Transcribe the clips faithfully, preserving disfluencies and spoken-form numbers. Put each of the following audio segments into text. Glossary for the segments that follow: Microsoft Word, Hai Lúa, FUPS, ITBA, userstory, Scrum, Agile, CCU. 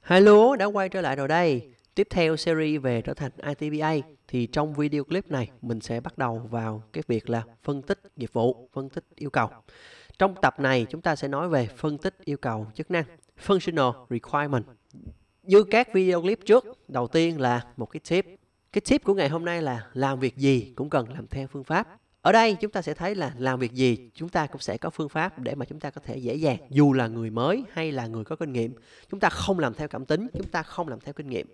Hai Lúa đã quay trở lại rồi đây. Tiếp theo series về trở thành I T B A thì trong video clip này mình sẽ bắt đầu vào cái việc là phân tích nghiệp vụ, phân tích yêu cầu. Trong tập này chúng ta sẽ nói về phân tích yêu cầu chức năng, functional requirement. Như các video clip trước, đầu tiên là một cái tip. Cái tip của ngày hôm nay là làm việc gì cũng cần làm theo phương pháp. Ở đây chúng ta sẽ thấy là làm việc gì chúng ta cũng sẽ có phương pháp để mà chúng ta có thể dễ dàng, dù là người mới hay là người có kinh nghiệm. Chúng ta không làm theo cảm tính, chúng ta không làm theo kinh nghiệm.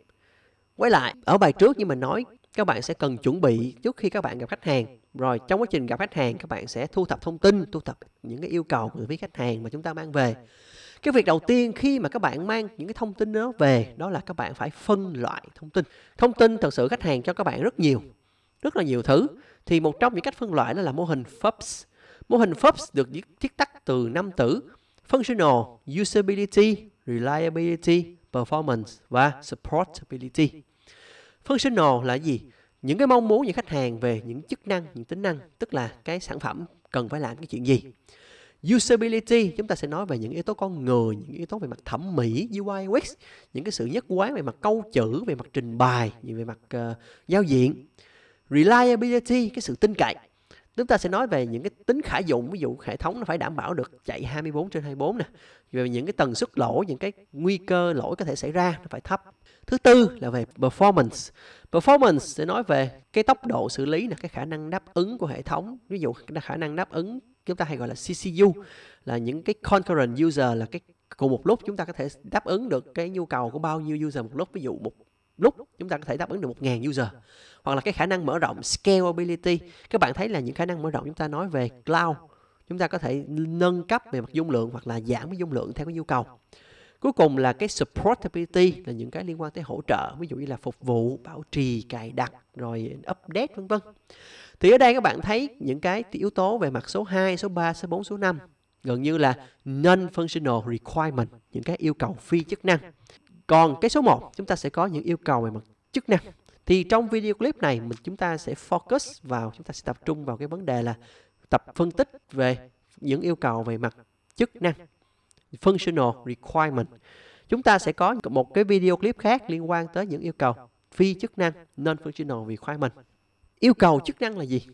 Quay lại, ở bài trước như mình nói, các bạn sẽ cần chuẩn bị trước khi các bạn gặp khách hàng. Rồi trong quá trình gặp khách hàng, các bạn sẽ thu thập thông tin, thu thập những cái yêu cầu từ phía khách hàng mà chúng ta mang về. Cái việc đầu tiên khi mà các bạn mang những cái thông tin đó về, đó là các bạn phải phân loại thông tin. Thông tin thật sự khách hàng cho các bạn rất nhiều, rất là nhiều thứ. Thì một trong những cách phân loại đó là mô hình F U P S. Mô hình F U P S được viết tắt từ năm từ: Functional, Usability, Reliability, Performance và Supportability. Functional là gì? Những cái mong muốn của khách hàng về những chức năng, những tính năng, tức là cái sản phẩm cần phải làm cái chuyện gì. Usability, chúng ta sẽ nói về những yếu tố con người, những yếu tố về mặt thẩm mỹ, U I U X, những cái sự nhất quán về mặt câu chữ, về mặt trình bày, về mặt uh, giao diện. Reliability, cái sự tin cậy. Chúng ta sẽ nói về những cái tính khả dụng, ví dụ hệ thống nó phải đảm bảo được chạy hai mươi bốn trên hai mươi bốn nè. Về những cái tần suất lỗi, những cái nguy cơ lỗi có thể xảy ra nó phải thấp. Thứ tư là về performance. Performance sẽ nói về cái tốc độ xử lý, là cái khả năng đáp ứng của hệ thống. Ví dụ khả năng đáp ứng chúng ta hay gọi là C C U, là những cái concurrent user, là cái cùng một lúc chúng ta có thể đáp ứng được cái nhu cầu của bao nhiêu user một lúc. Ví dụ một lúc chúng ta có thể đáp ứng được một nghìn user. Hoặc là cái khả năng mở rộng, scalability. Các bạn thấy là những khả năng mở rộng chúng ta nói về cloud. Chúng ta có thể nâng cấp về mặt dung lượng hoặc là giảm cái dung lượng theo cái nhu cầu. Cuối cùng là cái supportability, là những cái liên quan tới hỗ trợ, ví dụ như là phục vụ, bảo trì, cài đặt, rồi update vân vân. Thì ở đây các bạn thấy những cái yếu tố về mặt số hai, số ba, số bốn, số năm gần như là non-functional requirement, những cái yêu cầu phi chức năng. Còn cái số một, chúng ta sẽ có những yêu cầu về mặt chức năng. Thì trong video clip này mình chúng ta sẽ focus vào, chúng ta sẽ tập trung vào cái vấn đề là tập phân tích về những yêu cầu về mặt chức năng, functional requirement. Chúng ta sẽ có một cái video clip khác liên quan tới những yêu cầu phi chức năng, non-functional requirement. Yêu cầu chức năng là gì?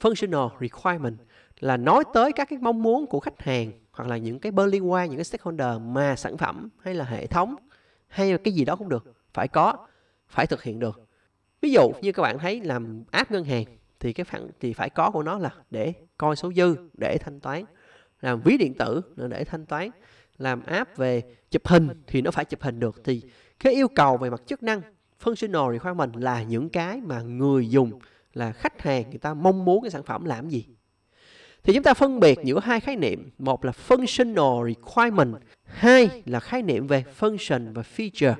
Functional requirement là nói tới các cái mong muốn của khách hàng hoặc là những cái bên liên quan, những cái stakeholder mà sản phẩm hay là hệ thống hay là cái gì đó cũng được, phải có, phải thực hiện được. Ví dụ như các bạn thấy làm app ngân hàng thì cái phản thì phải có của nó là để coi số dư, để thanh toán. Làm ví điện tử để thanh toán. Làm app về chụp hình thì nó phải chụp hình được. Thì cái yêu cầu về mặt chức năng, functional requirement là những cái mà người dùng, là khách hàng người ta mong muốn cái sản phẩm làm gì. Thì chúng ta phân biệt giữa hai khái niệm. Một là functional requirement, hai là khái niệm về function và feature.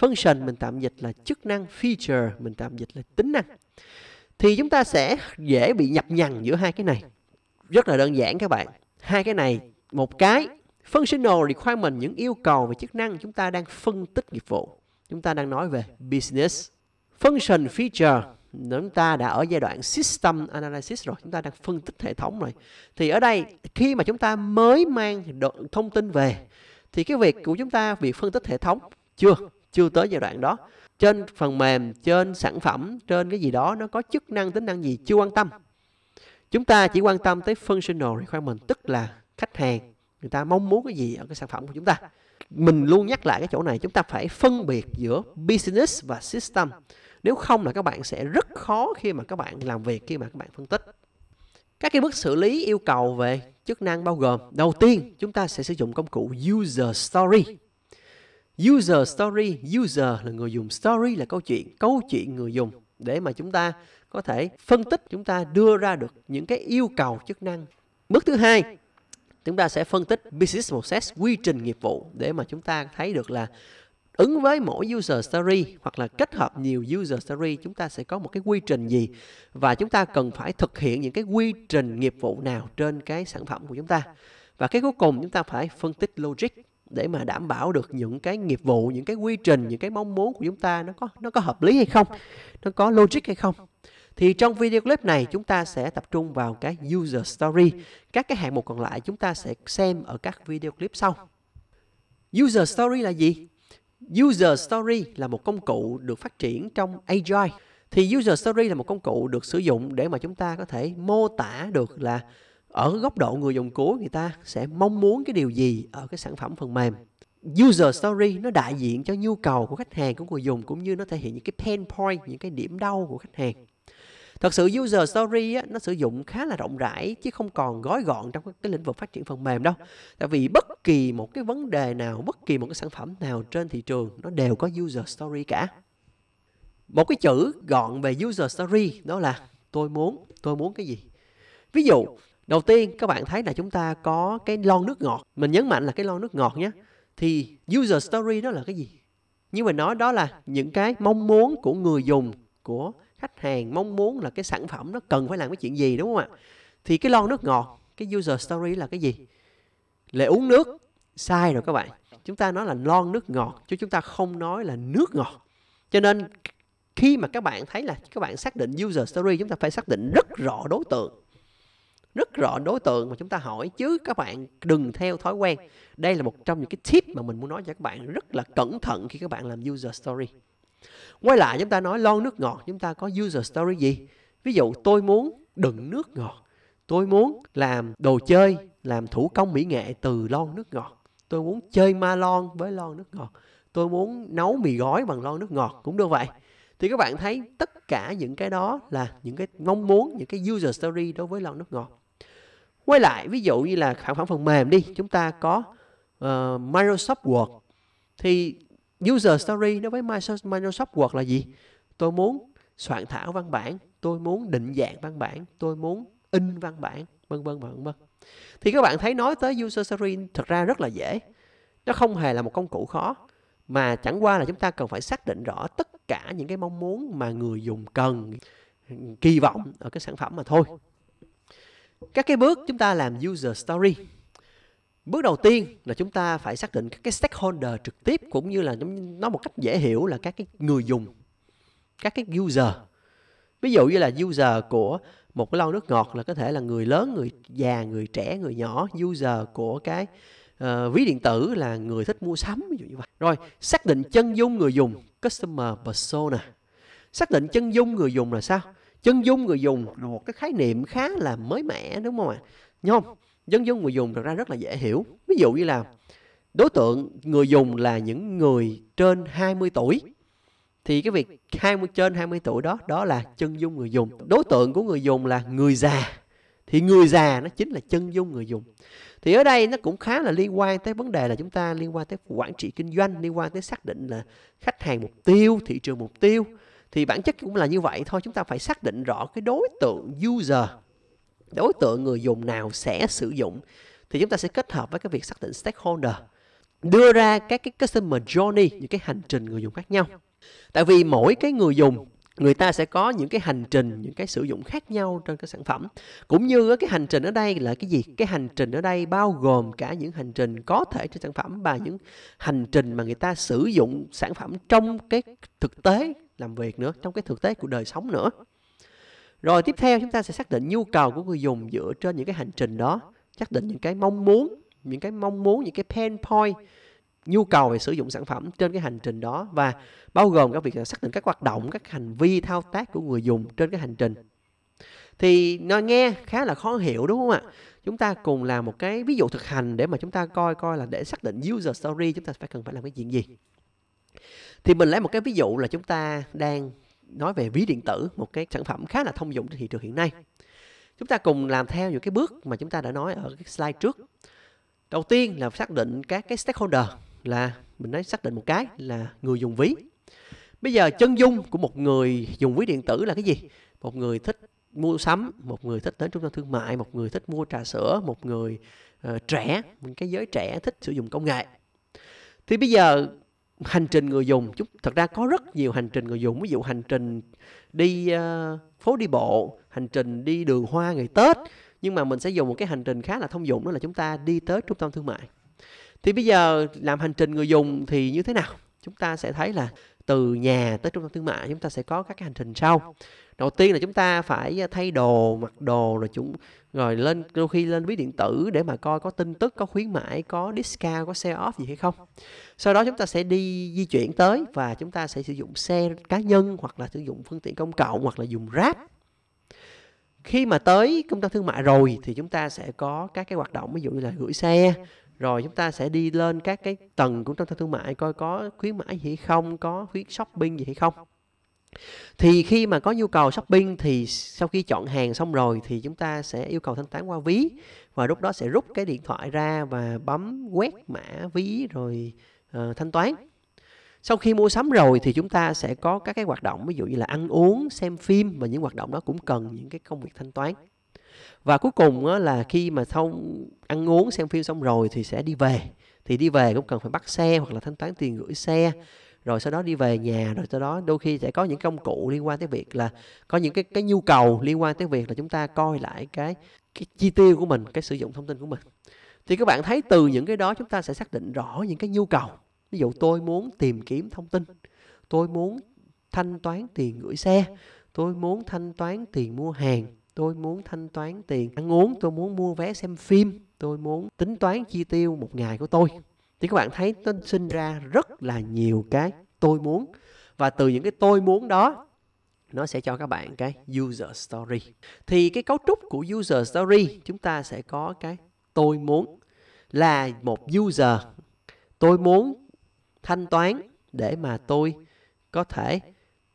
Function mình tạm dịch là chức năng, feature mình tạm dịch là tính năng. Thì chúng ta sẽ dễ bị nhập nhằng giữa hai cái này. Rất là đơn giản các bạn. Hai cái này, một cái functional requirement, những yêu cầu về chức năng, chúng ta đang phân tích nghiệp vụ, chúng ta đang nói về business. Function feature, chúng ta đã ở giai đoạn system analysis rồi, chúng ta đang phân tích hệ thống rồi. Thì ở đây khi mà chúng ta mới mang thông tin về thì cái việc của chúng ta, việc phân tích hệ thống chưa chưa tới giai đoạn đó. Trên phần mềm, trên sản phẩm, trên cái gì đó nó có chức năng, tính năng gì chưa quan tâm. Chúng ta chỉ quan tâm tới functional requirement, tức là khách hàng người ta mong muốn cái gì ở cái sản phẩm của chúng ta. Mình luôn nhắc lại cái chỗ này, chúng ta phải phân biệt giữa business và system. Nếu không là các bạn sẽ rất khó khi mà các bạn làm việc, khi mà các bạn phân tích. Các cái bước xử lý yêu cầu về chức năng bao gồm: đầu tiên chúng ta sẽ sử dụng công cụ user story. User story, user là người dùng, story là câu chuyện, câu chuyện người dùng, để mà chúng ta có thể phân tích, chúng ta đưa ra được những cái yêu cầu chức năng. Bước thứ hai, chúng ta sẽ phân tích business process, quy trình nghiệp vụ, để mà chúng ta thấy được là ứng với mỗi user story hoặc là kết hợp nhiều user story, chúng ta sẽ có một cái quy trình gì và chúng ta cần phải thực hiện những cái quy trình nghiệp vụ nào trên cái sản phẩm của chúng ta. Và cái cuối cùng chúng ta phải phân tích logic, để mà đảm bảo được những cái nghiệp vụ, những cái quy trình, những cái mong muốn của chúng ta nó có nó có hợp lý hay không, nó có logic hay không. Thì trong video clip này chúng ta sẽ tập trung vào cái user story. Các cái hạng mục còn lại chúng ta sẽ xem ở các video clip sau. User story là gì? User story là một công cụ được phát triển trong Agile. Thì user story là một công cụ được sử dụng để mà chúng ta có thể mô tả được là ở góc độ người dùng cuối người ta sẽ mong muốn cái điều gì ở cái sản phẩm phần mềm. User story nó đại diện cho nhu cầu của khách hàng, của người dùng, cũng như nó thể hiện những cái pain point, những cái điểm đau của khách hàng. Thật sự user story á, nó sử dụng khá là rộng rãi chứ không còn gói gọn trong cái lĩnh vực phát triển phần mềm đâu. Tại vì bất kỳ một cái vấn đề nào, bất kỳ một cái sản phẩm nào trên thị trường nó đều có user story cả. Một cái chữ gọn về user story đó là tôi muốn, tôi muốn cái gì. Ví dụ, đầu tiên các bạn thấy là chúng ta có cái lon nước ngọt. Mình nhấn mạnh là cái lon nước ngọt nhé. Thì user story đó là cái gì? Như mình nói đó là những cái mong muốn của người dùng, của khách hàng, mong muốn là cái sản phẩm nó cần phải làm cái chuyện gì, đúng không ạ? Thì cái lon nước ngọt, cái user story là cái gì? Lệ uống nước. Sai rồi các bạn. Chúng ta nói là lon nước ngọt chứ chúng ta không nói là nước ngọt. Cho nên khi mà các bạn thấy là các bạn xác định user story, chúng ta phải xác định rất rõ đối tượng. Rất rõ đối tượng mà chúng ta hỏi, chứ các bạn đừng theo thói quen. Đây là một trong những cái tip mà mình muốn nói cho các bạn, rất là cẩn thận khi các bạn làm user story. Quay lại chúng ta nói lon nước ngọt, chúng ta có user story gì? Ví dụ tôi muốn đựng nước ngọt, tôi muốn làm đồ chơi, làm thủ công mỹ nghệ từ lon nước ngọt, tôi muốn chơi ma lon với lon nước ngọt, tôi muốn nấu mì gói bằng lon nước ngọt, cũng được vậy. Thì các bạn thấy tất cả những cái đó là những cái mong muốn, những cái user story đối với lon nước ngọt. Quay lại, ví dụ như là sản phẩm phần mềm đi, chúng ta có uh, Microsoft Word. Thì user story đối với Microsoft Word là gì? Tôi muốn soạn thảo văn bản, tôi muốn định dạng văn bản, tôi muốn in văn bản, vân vân vân vân. Thì các bạn thấy nói tới user story thật ra rất là dễ. Nó không hề là một công cụ khó, mà chẳng qua là chúng ta cần phải xác định rõ tất cả những cái mong muốn mà người dùng cần, kỳ vọng ở cái sản phẩm mà thôi. Các cái bước chúng ta làm user story. Bước đầu tiên là chúng ta phải xác định các cái stakeholder trực tiếp, cũng như là nói một cách dễ hiểu là các cái người dùng, các cái user. Ví dụ như là user của một cái lon nước ngọt là có thể là người lớn, người già, người trẻ, người nhỏ. User của cái uh, ví điện tử là người thích mua sắm, ví dụ như vậy. Rồi xác định chân dung người dùng, customer persona. Xác định chân dung người dùng là sao? Chân dung người dùng là một cái khái niệm khá là mới mẻ, đúng không ạ? Nhông, chân dung người dùng thật ra rất là dễ hiểu. Ví dụ như là đối tượng người dùng là những người trên hai mươi tuổi. Thì cái việc hai mươi trên hai mươi tuổi đó, đó là chân dung người dùng. Đối tượng của người dùng là người già. Thì người già nó chính là chân dung người dùng. Thì ở đây nó cũng khá là liên quan tới vấn đề là chúng ta liên quan tới quản trị kinh doanh, liên quan tới xác định là khách hàng mục tiêu, thị trường mục tiêu. Thì bản chất cũng là như vậy thôi, chúng ta phải xác định rõ cái đối tượng user, đối tượng người dùng nào sẽ sử dụng. Thì chúng ta sẽ kết hợp với cái việc xác định stakeholder, đưa ra các cái customer journey, những cái hành trình người dùng khác nhau. Tại vì mỗi cái người dùng, người ta sẽ có những cái hành trình, những cái sử dụng khác nhau trên cái sản phẩm. Cũng như cái hành trình ở đây là cái gì? Cái hành trình ở đây bao gồm cả những hành trình có thể trên sản phẩm và những hành trình mà người ta sử dụng sản phẩm trong cái thực tế làm việc nữa, trong cái thực tế của đời sống nữa. Rồi tiếp theo chúng ta sẽ xác định nhu cầu của người dùng dựa trên những cái hành trình đó, xác định những cái mong muốn, những cái mong muốn, những cái pain point, nhu cầu về sử dụng sản phẩm trên cái hành trình đó, và bao gồm các việc xác định các hoạt động, các hành vi thao tác của người dùng trên cái hành trình. Thì nó nghe khá là khó hiểu, đúng không ạ? Chúng ta cùng làm một cái ví dụ thực hành để mà chúng ta coi coi là để xác định user story chúng ta phải cần phải làm cái chuyện gì. Thì mình lấy một cái ví dụ là chúng ta đang nói về ví điện tử, một cái sản phẩm khá là thông dụng trên thị trường hiện nay. Chúng ta cùng làm theo những cái bước mà chúng ta đã nói ở cái slide trước. Đầu tiên là xác định các cái stakeholder, là mình nói xác định một cái là người dùng ví. Bây giờ chân dung của một người dùng ví điện tử là cái gì? Một người thích mua sắm, một người thích đến trung tâm thương mại, một người thích mua trà sữa, một người uh, trẻ, một cái giới trẻ thích sử dụng công nghệ. Thì bây giờ hành trình người dùng, thật ra có rất nhiều hành trình người dùng. Ví dụ hành trình đi uh, phố đi bộ, hành trình đi đường hoa ngày Tết. Nhưng mà mình sẽ dùng một cái hành trình khá là thông dụng, đó là chúng ta đi tới trung tâm thương mại. Thì bây giờ làm hành trình người dùng thì như thế nào? Chúng ta sẽ thấy là từ nhà tới trung tâm thương mại chúng ta sẽ có các cái hành trình sau. Đầu tiên là chúng ta phải thay đồ, mặc đồ, rồi chúng rồi lên đôi khi lên ví điện tử để mà coi có tin tức, có khuyến mãi, có discount, có sale off gì hay không. Sau đó chúng ta sẽ đi di chuyển tới và chúng ta sẽ sử dụng xe cá nhân hoặc là sử dụng phương tiện công cộng hoặc là dùng Grab. Khi mà tới trung tâm thương mại rồi thì chúng ta sẽ có các cái hoạt động ví dụ như là gửi xe. Rồi chúng ta sẽ đi lên các cái tầng của trung tâm thương mại coi có khuyến mãi gì hay không, có khuyến shopping gì hay không. Thì khi mà có nhu cầu shopping thì sau khi chọn hàng xong rồi thì chúng ta sẽ yêu cầu thanh toán qua ví. Và lúc đó sẽ rút cái điện thoại ra và bấm quét mã ví rồi uh, thanh toán. Sau khi mua sắm rồi thì chúng ta sẽ có các cái hoạt động ví dụ như là ăn uống, xem phim, và những hoạt động đó cũng cần những cái công việc thanh toán. Và cuối cùng là khi mà xong ăn uống, xem phim xong rồi thì sẽ đi về. Thì đi về cũng cần phải bắt xe hoặc là thanh toán tiền gửi xe. Rồi sau đó đi về nhà, rồi sau đó đôi khi sẽ có những công cụ liên quan tới việc là có những cái, cái nhu cầu liên quan tới việc là chúng ta coi lại cái, cái chi tiêu của mình, cái sử dụng thông tin của mình. Thì các bạn thấy từ những cái đó chúng ta sẽ xác định rõ những cái nhu cầu. Ví dụ tôi muốn tìm kiếm thông tin, tôi muốn thanh toán tiền gửi xe, tôi muốn thanh toán tiền mua hàng, tôi muốn thanh toán tiền ăn uống, tôi muốn mua vé xem phim, tôi muốn tính toán chi tiêu một ngày của tôi. Thì các bạn thấy nó sinh ra rất là nhiều cái tôi muốn. Và từ những cái tôi muốn đó, nó sẽ cho các bạn cái user story. Thì cái cấu trúc của user story, chúng ta sẽ có cái tôi muốn là một user. Tôi muốn thanh toán để mà tôi có thể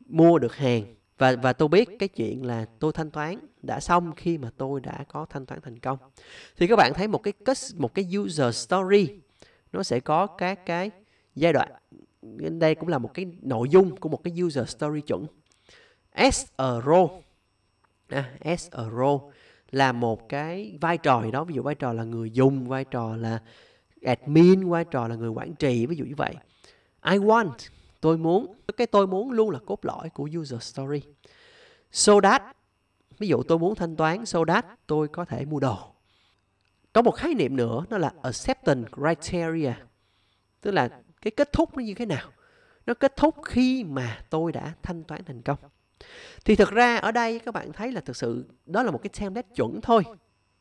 mua được hàng. Và, và tôi biết cái chuyện là tôi thanh toán đã xong khi mà tôi đã có thanh toán thành công. Thì các bạn thấy một cái, một cái user story nó sẽ có các cái giai đoạn. Đây cũng là một cái nội dung của một cái user story chuẩn. As a role, à, as a role là một cái vai trò gì đó. Ví dụ vai trò là người dùng, vai trò là admin, vai trò là người quản trị, ví dụ như vậy. I want, tôi muốn. Cái tôi muốn luôn là cốt lõi của user story. So that, ví dụ tôi muốn thanh toán so that tôi có thể mua đồ. Có một khái niệm nữa, nó là acceptance criteria. Tức là cái kết thúc nó như thế nào? Nó kết thúc khi mà tôi đã thanh toán thành công. Thì thực ra ở đây các bạn thấy là thực sự đó là một cái template chuẩn thôi.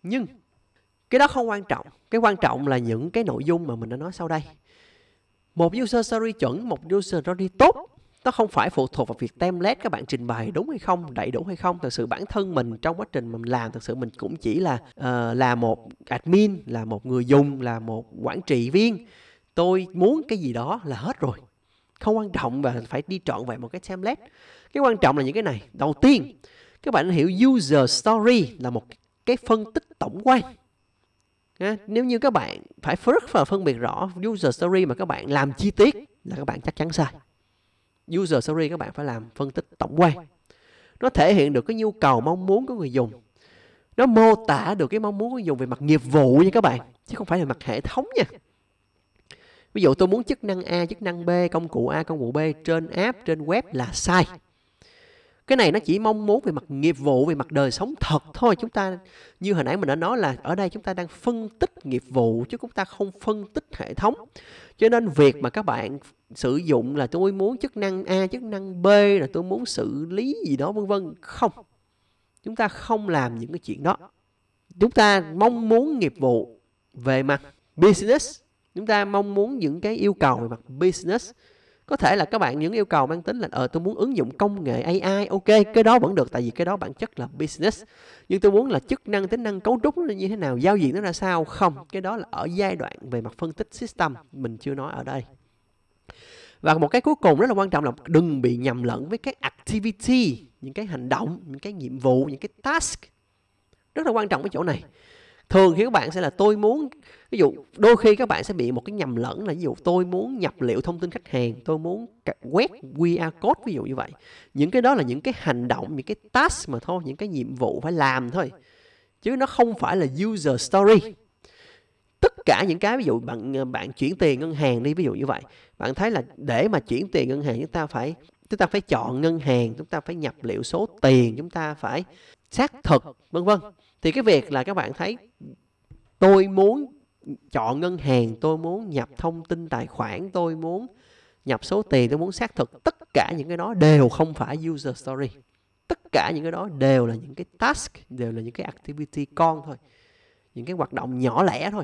Nhưng cái đó không quan trọng. Cái quan trọng là những cái nội dung mà mình đã nói sau đây. Một user story chuẩn, một user story tốt, nó không phải phụ thuộc vào việc template các bạn trình bày đúng hay không, đầy đủ hay không. Thật sự bản thân mình trong quá trình mình làm, thật sự mình cũng chỉ là uh, là một admin, là một người dùng, là một quản trị viên. Tôi muốn cái gì đó là hết rồi. Không quan trọng và phải đi trọn vẹn một cái template. Cái quan trọng là những cái này. Đầu tiên, các bạn hiểu user story là một cái phân tích tổng quan. Nếu như các bạn phải rất là phân biệt rõ user story mà các bạn làm chi tiết là các bạn chắc chắn sai. User story các bạn phải làm phân tích tổng quan. Nó thể hiện được cái nhu cầu mong muốn của người dùng. Nó mô tả được cái mong muốn của người dùng về mặt nghiệp vụ nha các bạn, chứ không phải là mặt hệ thống nha. Ví dụ tôi muốn chức năng A, chức năng B, công cụ A, công cụ B trên app, trên web là sai. Cái này nó chỉ mong muốn về mặt nghiệp vụ, về mặt đời sống thật thôi. Chúng ta, như hồi nãy mình đã nói là ở đây chúng ta đang phân tích nghiệp vụ, chứ chúng ta không phân tích hệ thống. Cho nên việc mà các bạn sử dụng là tôi muốn chức năng A, chức năng B, là tôi muốn xử lý gì đó vân vân, không. Chúng ta không làm những cái chuyện đó. Chúng ta mong muốn nghiệp vụ về mặt business. Chúng ta mong muốn những cái yêu cầu về mặt business. Có thể là các bạn những yêu cầu mang tính là ờ, tôi muốn ứng dụng công nghệ a i, ok, cái đó vẫn được tại vì cái đó bản chất là business. Nhưng tôi muốn là chức năng, tính năng, cấu trúc nó như thế nào, giao diện nó ra sao, không. Cái đó là ở giai đoạn về mặt phân tích system, mình chưa nói ở đây. Và một cái cuối cùng rất là quan trọng là đừng bị nhầm lẫn với các activity, những cái hành động, những cái nhiệm vụ, những cái task. Rất là quan trọng cái chỗ này. Thường thì các bạn sẽ là tôi muốn, ví dụ đôi khi các bạn sẽ bị một cái nhầm lẫn là ví dụ tôi muốn nhập liệu thông tin khách hàng, tôi muốn quét quy rờ code, ví dụ như vậy. Những cái đó là những cái hành động, những cái task mà thôi, những cái nhiệm vụ phải làm thôi. Chứ nó không phải là user story. Tất cả những cái ví dụ bạn bạn chuyển tiền ngân hàng đi, ví dụ như vậy. Bạn thấy là để mà chuyển tiền ngân hàng chúng ta phải chúng ta phải chọn ngân hàng, chúng ta phải nhập liệu số tiền, chúng ta phải xác thực, vân vân. Thì cái việc là các bạn thấy tôi muốn chọn ngân hàng, tôi muốn nhập thông tin tài khoản, tôi muốn nhập số tiền, tôi muốn xác thực, tất cả những cái đó đều không phải user story. Tất cả những cái đó đều là những cái task, đều là những cái activity con thôi, những cái hoạt động nhỏ lẻ thôi.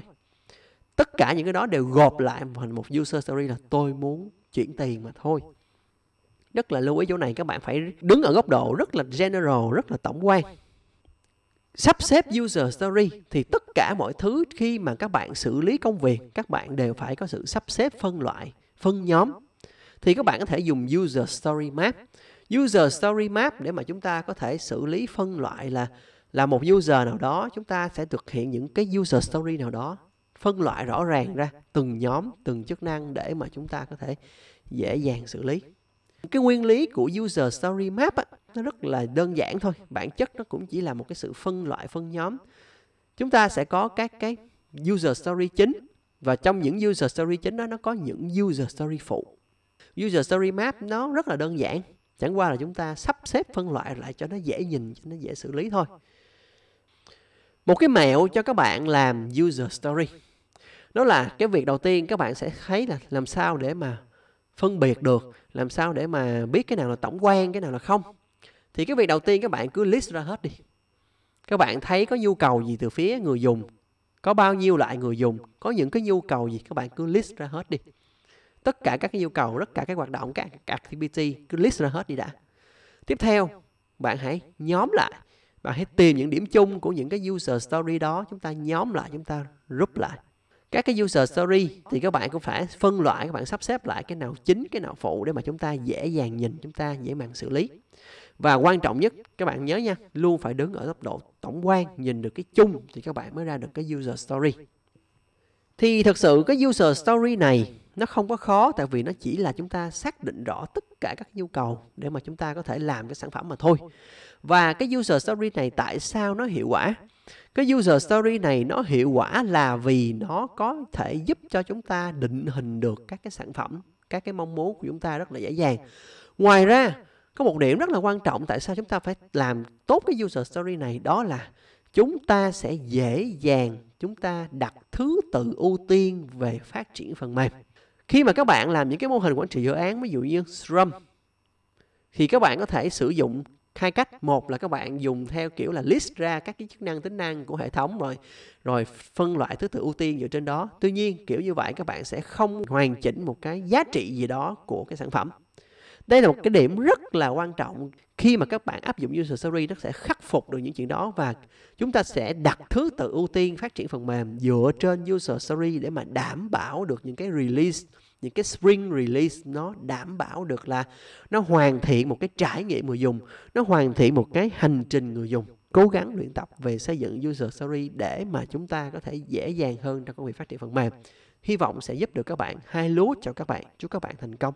Tất cả những cái đó đều gộp lại thành một user story là tôi muốn chuyển tiền mà thôi. Rất là lưu ý chỗ này, các bạn phải đứng ở góc độ rất là general, rất là tổng quan. Sắp xếp user story thì tất cả mọi thứ khi mà các bạn xử lý công việc, các bạn đều phải có sự sắp xếp, phân loại, phân nhóm. Thì các bạn có thể dùng user story map. User story map để mà chúng ta có thể xử lý phân loại là là một user nào đó, chúng ta sẽ thực hiện những cái user story nào đó, phân loại rõ ràng ra từng nhóm, từng chức năng để mà chúng ta có thể dễ dàng xử lý. Cái nguyên lý của user story map á, nó rất là đơn giản thôi. Bản chất nó cũng chỉ là một cái sự phân loại, phân nhóm. Chúng ta sẽ có các cái user story chính, và trong những user story chính đó nó có những user story phụ. User story map nó rất là đơn giản, chẳng qua là chúng ta sắp xếp phân loại lại cho nó dễ nhìn, cho nó dễ xử lý thôi. Một cái mẹo cho các bạn làm user story, đó là cái việc đầu tiên các bạn sẽ thấy là làm sao để mà phân biệt được, làm sao để mà biết cái nào là tổng quan, cái nào là không. Thì cái việc đầu tiên các bạn cứ list ra hết đi. Các bạn thấy có nhu cầu gì từ phía người dùng, có bao nhiêu loại người dùng, có những cái nhu cầu gì, các bạn cứ list ra hết đi. Tất cả các cái nhu cầu, tất cả các hoạt động, các activity, cứ list ra hết đi đã. Tiếp theo, bạn hãy nhóm lại. Bạn hãy tìm những điểm chung của những cái user story đó, chúng ta nhóm lại, chúng ta group lại. Các cái user story thì các bạn cũng phải phân loại, các bạn sắp xếp lại cái nào chính, cái nào phụ để mà chúng ta dễ dàng nhìn, chúng ta dễ dàng xử lý. Và quan trọng nhất, các bạn nhớ nha, luôn phải đứng ở góc độ tổng quan, nhìn được cái chung thì các bạn mới ra được cái user story. Thì thật sự cái user story này nó không có khó, tại vì nó chỉ là chúng ta xác định rõ tất cả các nhu cầu để mà chúng ta có thể làm cái sản phẩm mà thôi. Và cái user story này tại sao nó hiệu quả? Cái user story này nó hiệu quả là vì nó có thể giúp cho chúng ta định hình được các cái sản phẩm, các cái mong muốn của chúng ta rất là dễ dàng. Ngoài ra, có một điểm rất là quan trọng tại sao chúng ta phải làm tốt cái user story này, đó là chúng ta sẽ dễ dàng, chúng ta đặt thứ tự ưu tiên về phát triển phần mềm. Khi mà các bạn làm những cái mô hình quản trị dự án, ví dụ như Scrum, thì các bạn có thể sử dụng hai cách. Một là các bạn dùng theo kiểu là list ra các cái chức năng, tính năng của hệ thống rồi, rồi phân loại thứ tự ưu tiên dựa trên đó. Tuy nhiên, kiểu như vậy các bạn sẽ không hoàn chỉnh một cái giá trị gì đó của cái sản phẩm. Đây là một cái điểm rất là quan trọng. Khi mà các bạn áp dụng user story, nó sẽ khắc phục được những chuyện đó, và chúng ta sẽ đặt thứ tự ưu tiên phát triển phần mềm dựa trên user story để mà đảm bảo được những cái release, những cái spring release nó đảm bảo được là nó hoàn thiện một cái trải nghiệm người dùng, nó hoàn thiện một cái hành trình người dùng. Cố gắng luyện tập về xây dựng user story để mà chúng ta có thể dễ dàng hơn trong công việc phát triển phần mềm. Hy vọng sẽ giúp được các bạn. Hai lúa chào các bạn, chúc các bạn thành công.